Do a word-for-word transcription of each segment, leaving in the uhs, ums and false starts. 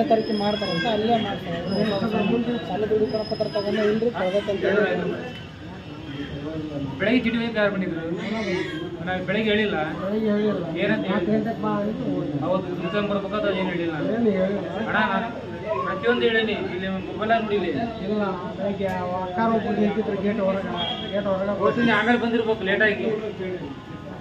ಹತ್ತನೇ ತಾರೀಕಿಗೆ ಮಾಡ್ತಾರಂತ ಅಲ್ಲೇ ಮಾಡ್ತಾರೆ. ಸಾಲದ ಉಡುಪಣ ಪತ್ರ ತಗೊಂಡು ಇಲ್ಲರೂ ಕಳೆದಂತ ಬೆಳಗ್ಗೆ ಜಿಡಿ ವೈದ್ಯ ಯಾರು ಬಂದಿದ್ರು? ನಾವು ಬೆಳಗ್ಗೆ ಹೇಳಿಲ್ಲ ಏನಂತ ಅವತ್ತು ರಿಟರ್ನ್ ಬರ್ಬೇಕಾದ ಏನು ಹೇಳಿಲ್ಲ ಅಣ್ಣ. ನಾನು ಪ್ರತಿಯೊಂದು ಹೇಳೀನಿ, ಇಲ್ಲಿ ಮೊಬೈಲ್ ಆಗ್ಬಿಡಿಲಿ ಇಲ್ಲ ಬೆಳಗ್ಗೆ ಅಕ್ಕಾರ ಒಬ್ಬರು ನಿಂತಿದ್ರು ಗೇಟ್ ಹೊರಗೆ ಗೇಟ್ ಹೊರಗೆ ಓದ್ತೀನಿ ಆಮೇಲೆ ಬಂದಿರ್ಬೇಕು ಲೇಟಾಗಿ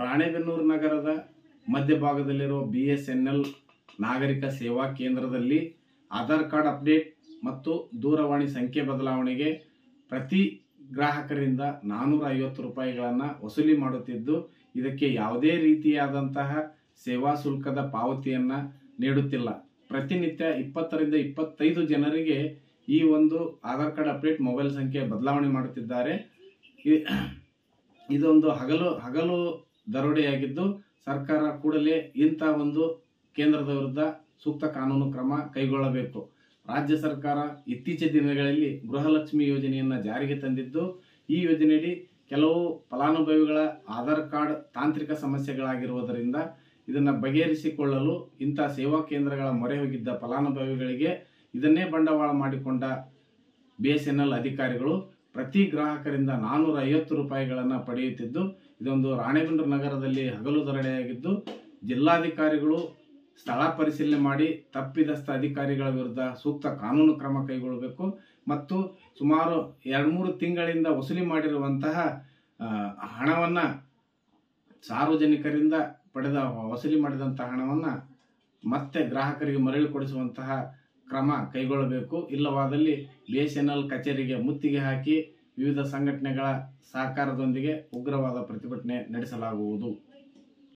ರಾಣೆಬೆನ್ನೂರು ನಗರದ ಮಧ್ಯಭಾಗದಲ್ಲಿರುವ ಬಿ ಎಸ್ ಎನ್ ಎಲ್ ನಾಗರಿಕ ಸೇವಾ ಕೇಂದ್ರದಲ್ಲಿ ಆಧಾರ್ ಕಾರ್ಡ್ ಅಪ್ಡೇಟ್ ಮತ್ತು ದೂರವಾಣಿ ಸಂಖ್ಯೆ ಬದಲಾವಣೆಗೆ ಪ್ರತಿ ಗ್ರಾಹಕರಿಂದ ನಾನ್ನೂರ ಐವತ್ತು ರೂಪಾಯಿಗಳನ್ನು ವಸೂಲಿ ಮಾಡುತ್ತಿದ್ದು, ಇದಕ್ಕೆ ಯಾವುದೇ ರೀತಿಯಾದಂತಹ ಸೇವಾ ಶುಲ್ಕದ ಪಾವತಿಯನ್ನು ನೀಡುತ್ತಿಲ್ಲ. ಪ್ರತಿನಿತ್ಯ ಇಪ್ಪತ್ತರಿಂದ ಇಪ್ಪತ್ತೈದು ಜನರಿಗೆ ಈ ಒಂದು ಆಧಾರ್ ಕಾರ್ಡ್ ಅಪ್ಡೇಟ್ ಮೊಬೈಲ್ ಸಂಖ್ಯೆ ಬದಲಾವಣೆ ಮಾಡುತ್ತಿದ್ದಾರೆ. ಇದೊಂದು ಹಗಲು ಹಗಲು ದರೋಡೆಯಾಗಿದ್ದು, ಸರ್ಕಾರ ಕೂಡಲೇ ಇಂಥ ಒಂದು ಕೇಂದ್ರದ ವಿರುದ್ಧ ಸೂಕ್ತ ಕಾನೂನು ಕ್ರಮ ಕೈಗೊಳ್ಳಬೇಕು. ರಾಜ್ಯ ಸರ್ಕಾರ ಇತ್ತೀಚಿನ ದಿನಗಳಲ್ಲಿ ಗೃಹಲಕ್ಷ್ಮಿ ಯೋಜನೆಯನ್ನು ಜಾರಿಗೆ ತಂದಿದ್ದು, ಈ ಯೋಜನೆಯಡಿ ಕೆಲವು ಫಲಾನುಭವಿಗಳ ಆಧಾರ್ ಕಾರ್ಡ್ ತಾಂತ್ರಿಕ ಸಮಸ್ಯೆಗಳಾಗಿರುವುದರಿಂದ ಇದನ್ನು ಬಗೆಹರಿಸಿಕೊಳ್ಳಲು ಇಂಥ ಸೇವಾ ಕೇಂದ್ರಗಳ ಮೊರೆ ಹೋಗಿದ್ದ ಫಲಾನುಭವಿಗಳಿಗೆ ಇದನ್ನೇ ಬಂಡವಾಳ ಮಾಡಿಕೊಂಡ ಬಿ ಎಸ್ ಎನ್ ಎಲ್ ಅಧಿಕಾರಿಗಳು ಪ್ರತಿ ಗ್ರಾಹಕರಿಂದ ನಾನ್ನೂರ ಐವತ್ತು ರೂಪಾಯಿಗಳನ್ನು ಪಡೆಯುತ್ತಿದ್ದು, ಇದೊಂದು ರಾಣೆಬೆನ್ನೂರು ನಗರದಲ್ಲಿ ಹಗಲು ದರೋಡೆಯಾಗಿದ್ದು, ಜಿಲ್ಲಾಧಿಕಾರಿಗಳು ಸ್ಥಳ ಪರಿಶೀಲನೆ ಮಾಡಿ ತಪ್ಪಿದಸ್ಥ ಅಧಿಕಾರಿಗಳ ವಿರುದ್ಧ ಸೂಕ್ತ ಕಾನೂನು ಕ್ರಮ ಕೈಗೊಳ್ಳಬೇಕು. ಮತ್ತು ಸುಮಾರು ಎರಡು ಮೂರು ತಿಂಗಳಿಂದ ವಸೂಲಿ ಮಾಡಿರುವಂತಹ ಹಣವನ್ನು ಸಾರ್ವಜನಿಕರಿಂದ ಪಡೆದ ವಸೂಲಿ ಮಾಡಿದಂತಹ ಹಣವನ್ನು ಮತ್ತೆ ಗ್ರಾಹಕರಿಗೆ ಮರಳಿ ಕೊಡಿಸುವಂತಹ ಕ್ರಮ ಕೈಗೊಳ್ಳಬೇಕು. ಇಲ್ಲವಾದಲ್ಲಿ ಬಿ ಎಸ್ ಎನ್ ಎಲ್ ಕಚೇರಿಗೆ ಮುತ್ತಿಗೆ ಹಾಕಿ ವಿವಿಧ ಸಂಘಟನೆಗಳ ಸಹಕಾರದೊಂದಿಗೆ ಉಗ್ರವಾದ ಪ್ರತಿಭಟನೆ ನಡೆಸಲಾಗುವುದು.